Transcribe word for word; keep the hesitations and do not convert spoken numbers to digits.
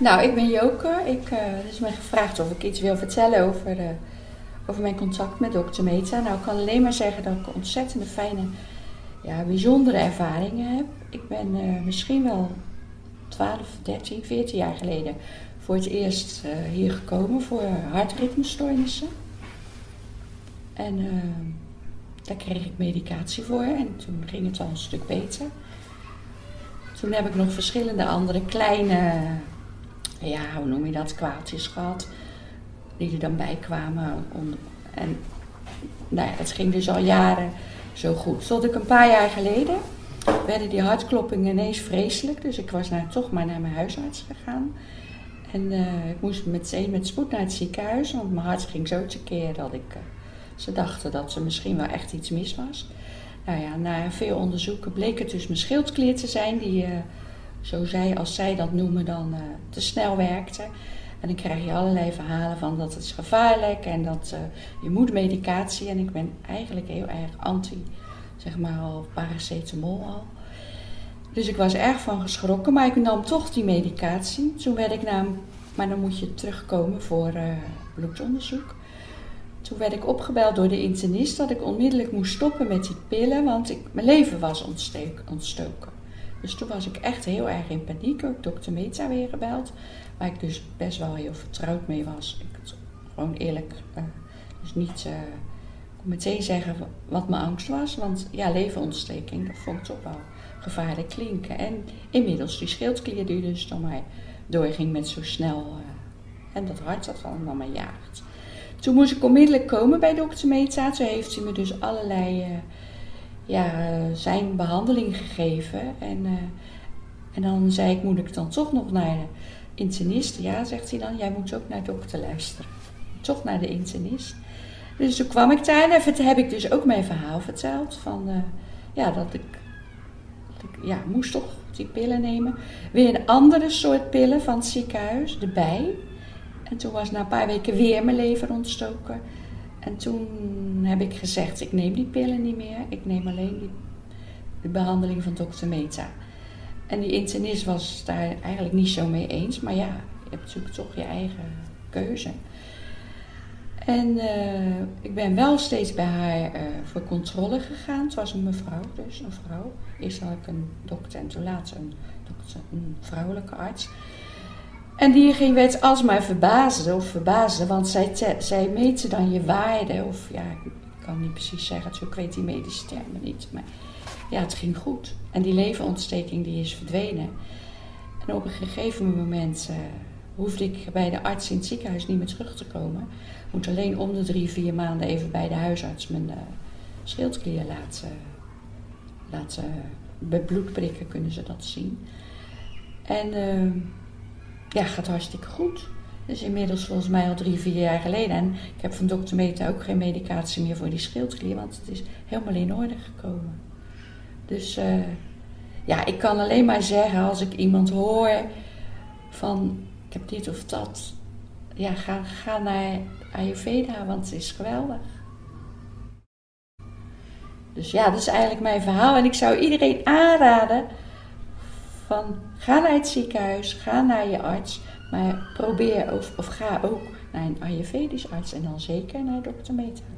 Nou, ik ben Joke. Ik, uh, er is mij gevraagd of ik iets wil vertellen over, uh, over mijn contact met dokter Mehta. Nou, ik kan alleen maar zeggen dat ik ontzettende fijne, ja, bijzondere ervaringen heb. Ik ben uh, misschien wel twaalf, dertien, veertien jaar geleden voor het eerst uh, hier gekomen voor hartritmestoornissen. En uh, daar kreeg ik medicatie voor en toen ging het al een stuk beter. Toen heb ik nog verschillende andere kleine, ja, hoe noem je dat, kwaaltjes gehad, die er dan bij kwamen. Om, en nou ja, dat ging dus al jaren zo goed. Tot ik een paar jaar geleden werden die hartkloppingen ineens vreselijk, dus ik was naar, toch maar naar mijn huisarts gegaan. En uh, ik moest meteen met spoed naar het ziekenhuis, want mijn hart ging zo tekeer dat ik, uh, ze dachten dat er misschien wel echt iets mis was. Nou ja, na veel onderzoeken bleek het dus mijn schildklier te zijn die, uh, zo zij, als zij dat noemen, dan uh, te snel werkte. En dan krijg je allerlei verhalen van dat het is gevaarlijk en dat uh, je moet medicatie. En ik ben eigenlijk heel erg anti, zeg maar, al paracetamol al. Dus ik was erg van geschrokken, maar ik nam toch die medicatie. Toen werd ik na, maar dan moet je terugkomen voor uh, bloedonderzoek. Toen werd ik opgebeld door de internist dat ik onmiddellijk moest stoppen met die pillen, want ik, mijn leven was ontsteek, ontstoken. Dus toen was ik echt heel erg in paniek, ook dokter Mehta weer gebeld, waar ik dus best wel heel vertrouwd mee was. Ik het gewoon eerlijk, uh, dus niet uh, meteen zeggen wat mijn angst was, want ja, levenontsteking, dat vond ik toch wel gevaarlijk klinken. En inmiddels die schildklier die dus dan maar doorging met zo snel, uh, en dat hart dat dan maar jaagt. Toen moest ik onmiddellijk komen bij dokter Mehta. Toen heeft hij me dus allerlei, uh, ja, uh, zijn behandeling gegeven. En, uh, en dan zei ik, moet ik dan toch nog naar de internist? Ja, zegt hij dan, jij moet ook naar de dokter luisteren. Toch naar de internist. Dus toen kwam ik daar en toen heb ik dus ook mijn verhaal verteld. Van, uh, ja, dat ik, dat ik ja, moest toch die pillen nemen. Weer een andere soort pillen van het ziekenhuis, erbij. En toen was na een paar weken weer mijn lever ontstoken. En toen heb ik gezegd, ik neem die pillen niet meer. Ik neem alleen die, de behandeling van dokter Mehta. En die internist was daar eigenlijk niet zo mee eens. Maar ja, je hebt natuurlijk toch je eigen keuze. En uh, ik ben wel steeds bij haar uh, voor controle gegaan. Het was een mevrouw, dus een vrouw. Eerst had ik een dokter en toen later een, dokter, een vrouwelijke arts. En die werd alsmaar verbazen of verbazen, want zij, te, zij meten dan je waarde. Of ja, ik kan niet precies zeggen, ik weet die medische termen niet. Maar ja, het ging goed. En die levenontsteking die is verdwenen. En op een gegeven moment uh, hoefde ik bij de arts in het ziekenhuis niet meer terug te komen. Ik moet alleen om de drie, vier maanden even bij de huisarts mijn uh, schildklier laten, laten... Bij bloedprikken kunnen ze dat zien. En... Uh, ja, gaat hartstikke goed. Dus inmiddels volgens mij al drie, vier jaar geleden. En ik heb van dokter Mehta ook geen medicatie meer voor die schildklier, want het is helemaal in orde gekomen. Dus uh, ja, ik kan alleen maar zeggen, als ik iemand hoor van ik heb dit of dat, ja, ga, ga naar Ayurveda, want het is geweldig. Dus ja, dat is eigenlijk mijn verhaal. En ik zou iedereen aanraden van, ga naar het ziekenhuis, ga naar je arts, maar probeer of, of ga ook naar een Ayurvedisch arts en dan zeker naar dokter Mehta.